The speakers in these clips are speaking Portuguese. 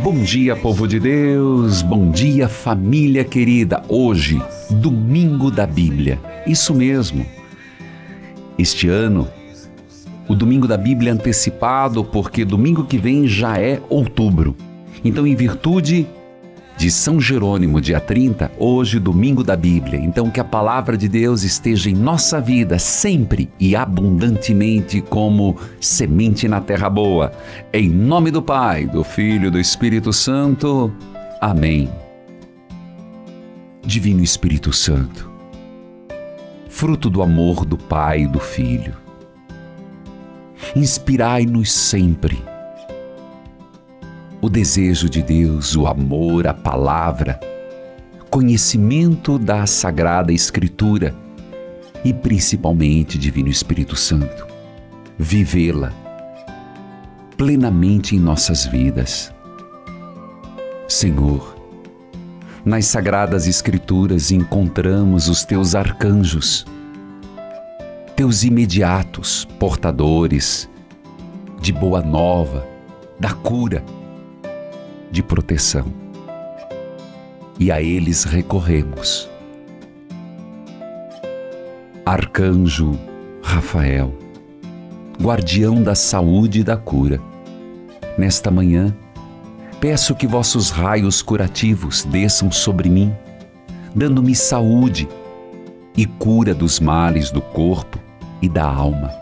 Bom dia, povo de Deus, bom dia, família querida. Hoje, domingo da Bíblia, isso mesmo. Este ano, o domingo da Bíblia é antecipado porque domingo que vem já é outubro. Então, em virtude de São Jerônimo, dia 30, hoje, domingo da Bíblia. Então, que a palavra de Deus esteja em nossa vida sempre e abundantemente como semente na terra boa. Em nome do Pai, do Filho e do Espírito Santo. Amém. Divino Espírito Santo, fruto do amor do Pai e do Filho, inspirai-nos sempre o desejo de Deus, o amor, a palavra, conhecimento da Sagrada Escritura e principalmente, Divino Espírito Santo, vivê-la plenamente em nossas vidas. Senhor, nas Sagradas Escrituras encontramos os teus arcanjos, teus imediatos portadores de boa nova, da cura, de proteção, e a eles recorremos. Arcanjo Rafael, guardião da saúde e da cura, nesta manhã peço que vossos raios curativos desçam sobre mim, dando-me saúde e cura dos males do corpo e da alma.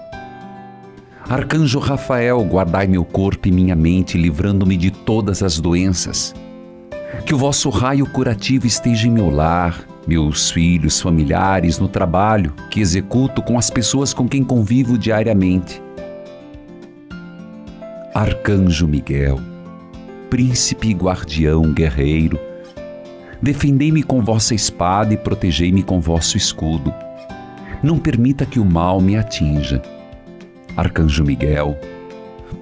Arcanjo Rafael, guardai meu corpo e minha mente, livrando-me de todas as doenças. Que o vosso raio curativo esteja em meu lar, meus filhos, familiares, no trabalho que executo, com as pessoas com quem convivo diariamente. Arcanjo Miguel, príncipe, guardião, guerreiro, defendei-me com vossa espada e protegei-me com vosso escudo. Não permita que o mal me atinja. Arcanjo Miguel,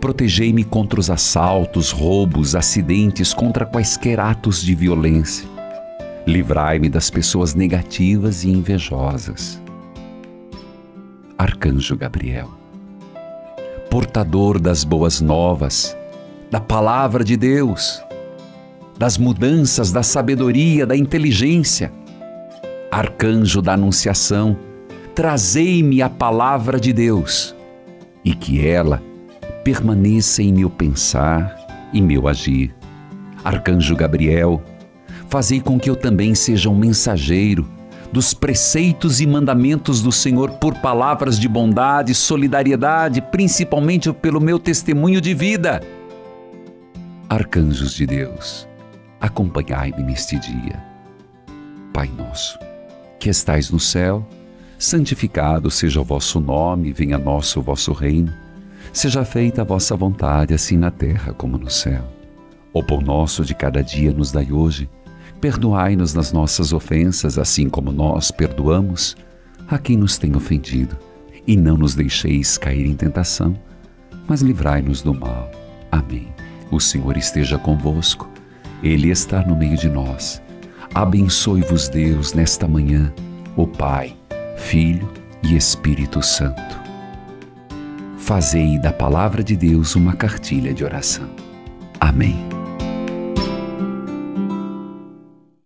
protegei-me contra os assaltos, roubos, acidentes, contra quaisquer atos de violência. Livrai-me das pessoas negativas e invejosas. Arcanjo Gabriel, portador das boas novas, da palavra de Deus, das mudanças, da sabedoria, da inteligência. Arcanjo da Anunciação, trazei-me a palavra de Deus, e que ela permaneça em meu pensar e meu agir. Arcanjo Gabriel, fazei com que eu também seja um mensageiro dos preceitos e mandamentos do Senhor por palavras de bondade, solidariedade, principalmente pelo meu testemunho de vida. Arcanjos de Deus, acompanhai-me neste dia. Pai nosso, que estais no céu, santificado seja o vosso nome, venha a nós o vosso reino, seja feita a vossa vontade, assim na terra como no céu. O pão nosso de cada dia nos dai hoje, perdoai-nos nas nossas ofensas, assim como nós perdoamos a quem nos tem ofendido, e não nos deixeis cair em tentação, mas livrai-nos do mal. Amém. O Senhor esteja convosco, Ele está no meio de nós. Abençoe-vos Deus nesta manhã, o Pai, Filho e Espírito Santo. Fazei da palavra de Deus uma cartilha de oração. Amém.